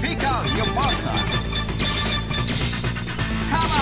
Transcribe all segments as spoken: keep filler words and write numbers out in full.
Pick out your partner. Come on.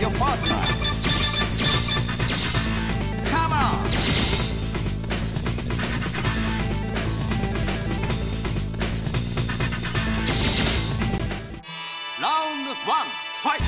your partner. Come on! Round one, fight!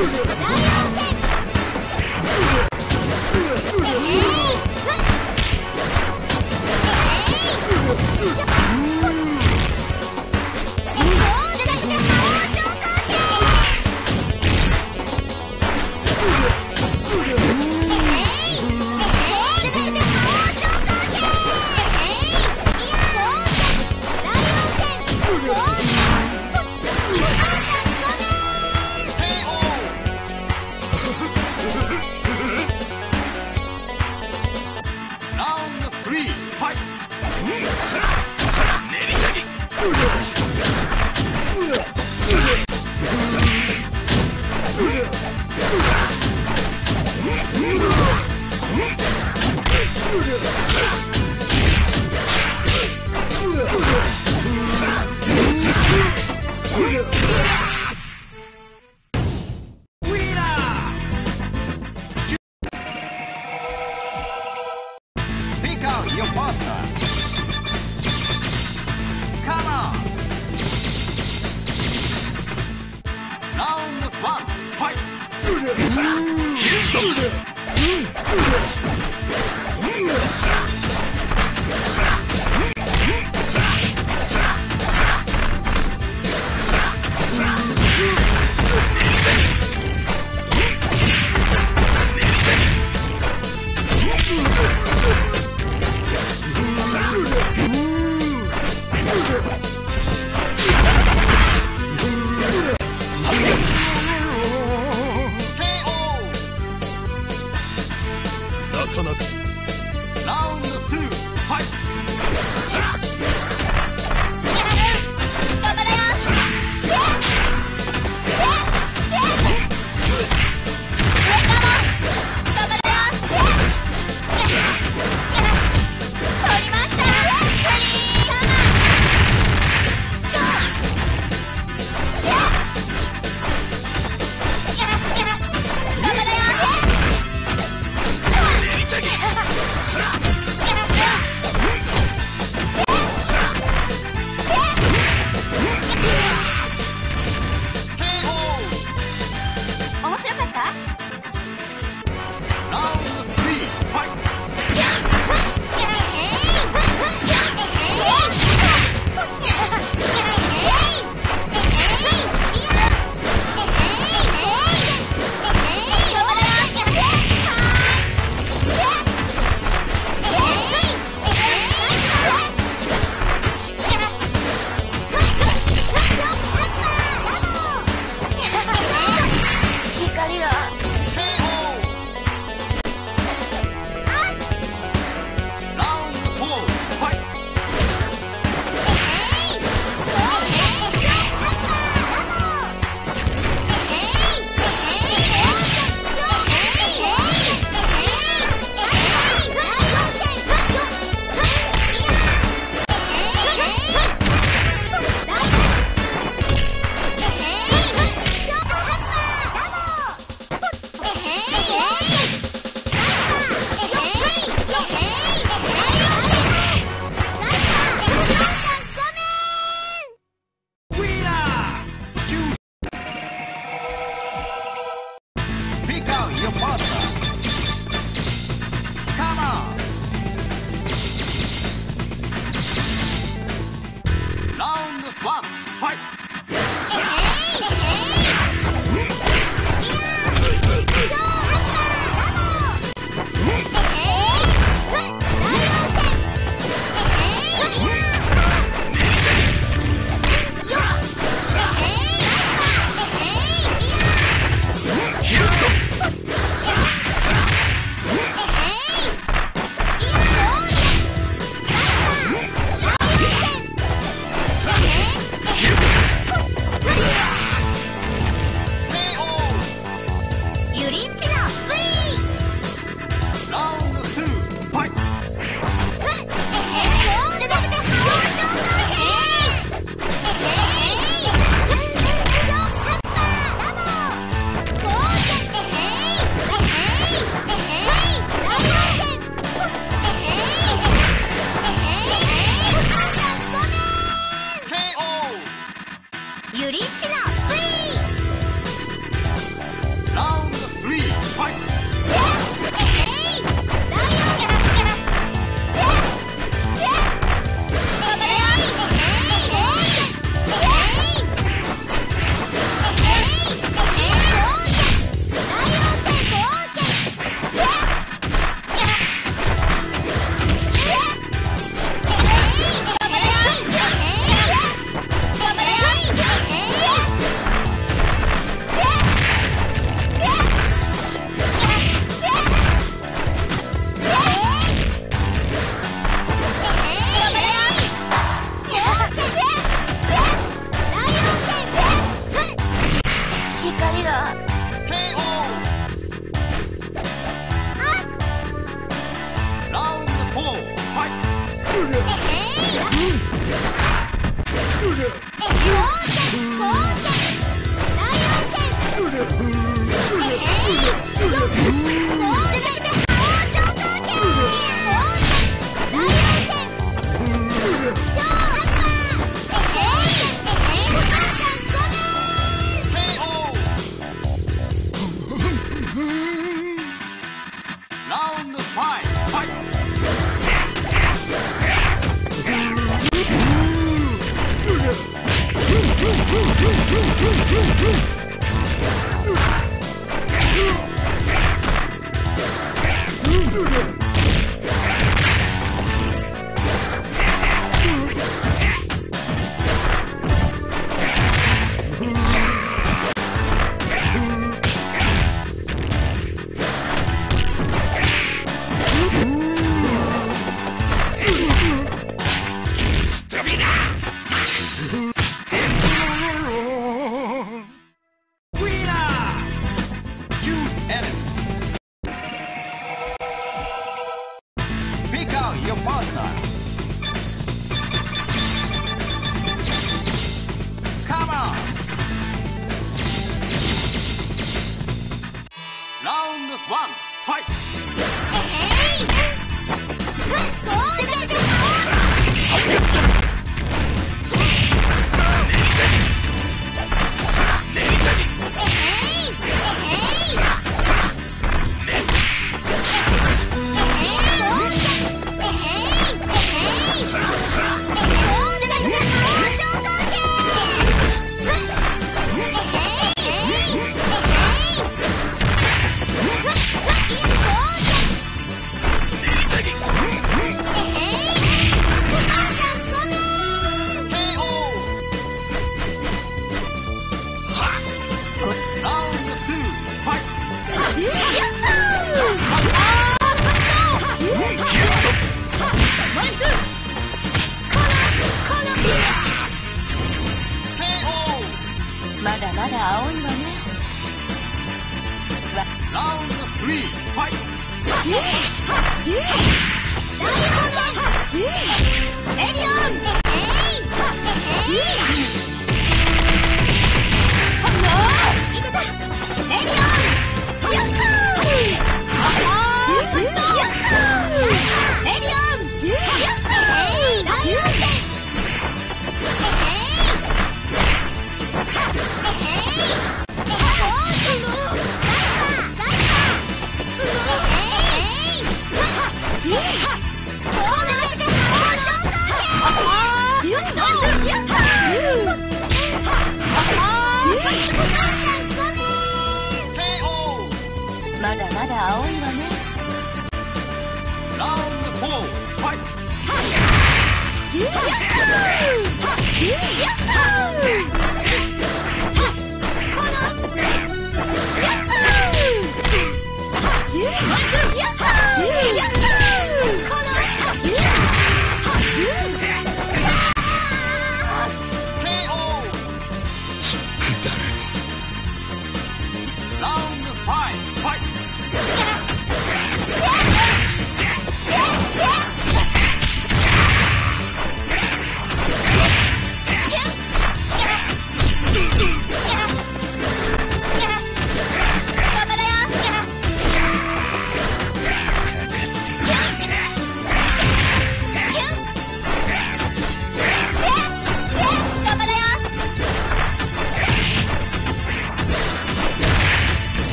You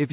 If